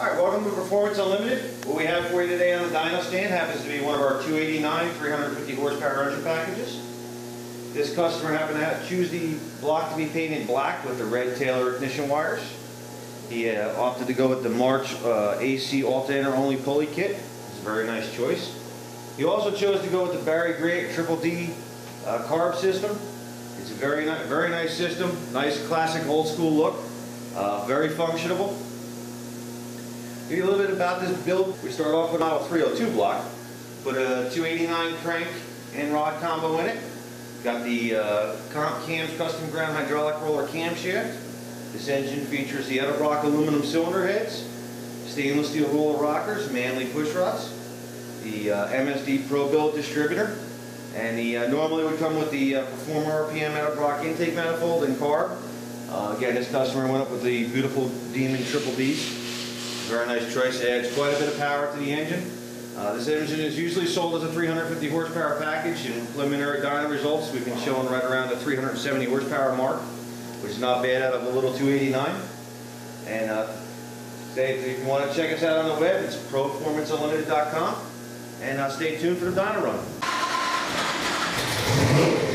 Alright, welcome to Performance Unlimited. What we have for you today on the dyno stand happens to be one of our 289 350 horsepower engine packages. This customer happened to choose the block to be painted black with the red Taylor ignition wires. He opted to go with the March AC alternator only pulley kit. It's a very nice choice. He also chose to go with the Barry Grant Triple-D carb system. It's a very nice system, nice classic old school look, very functional. Give you a little bit about this build. We start off with a model 302 block, put a 289 crank and rod combo in it. Got the Comp Cams custom ground hydraulic roller camshaft. This engine features the Edelbrock aluminum cylinder heads, stainless steel roller rockers, Manley push rods, the MSD Pro Build distributor, and the normally would come with the Performer RPM Edelbrock intake manifold and carb. Again, this customer went up with the beautiful Demon Triple-D's. Very nice choice. Adds quite a bit of power to the engine. This engine is usually sold as a 350 horsepower package, and preliminary dyno results we've been showing right around the 370 horsepower mark, which is not bad out of a little 289. And if you want to check us out on the web, it's performanceunlimited.com, and stay tuned for the dyno run.